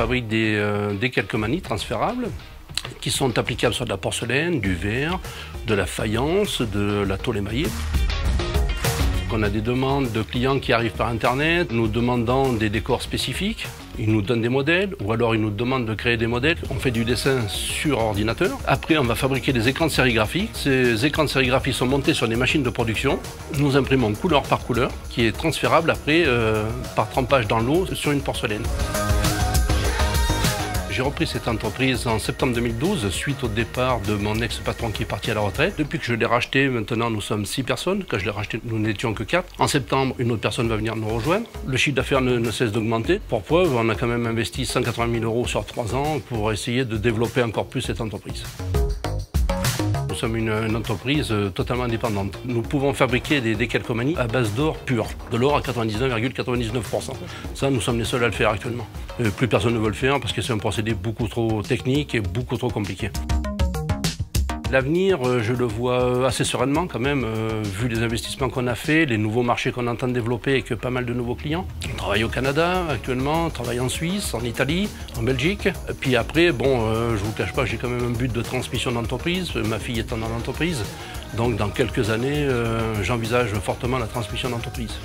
fabrique des calcomanies transférables qui sont applicables sur de la porcelaine, du verre, de la faïence, de la tôle émaillée. On a des demandes de clients qui arrivent par Internet, nous demandant des décors spécifiques. Ils nous donnent des modèles ou alors ils nous demandent de créer des modèles. On fait du dessin sur ordinateur. Après, on va fabriquer des écrans de sérigraphie. Ces écrans de sérigraphie sont montés sur des machines de production. Nous imprimons couleur par couleur, qui est transférable après par trempage dans l'eau sur une porcelaine. J'ai repris cette entreprise en septembre 2012 suite au départ de mon ex-patron qui est parti à la retraite. Depuis que je l'ai racheté, maintenant nous sommes 6 personnes. Quand je l'ai racheté, nous n'étions que 4. En septembre, une autre personne va venir nous rejoindre. Le chiffre d'affaires ne cesse d'augmenter. Pour preuve, on a quand même investi 180 000 € sur 3 ans pour essayer de développer encore plus cette entreprise. Nous sommes une entreprise totalement indépendante. Nous pouvons fabriquer des calcomanies à base d'or pur, de l'or à 99,99 %. Ça, nous sommes les seuls à le faire actuellement. Plus personne ne veut le faire parce que c'est un procédé beaucoup trop technique et beaucoup trop compliqué. L'avenir, je le vois assez sereinement quand même, vu les investissements qu'on a faits, les nouveaux marchés qu'on entend développer avec pas mal de nouveaux clients. On travaille au Canada actuellement, on travaille en Suisse, en Italie, en Belgique. Et puis après, bon, je vous cache pas, j'ai quand même un but de transmission d'entreprise, ma fille étant dans l'entreprise. Donc dans quelques années, j'envisage fortement la transmission d'entreprise.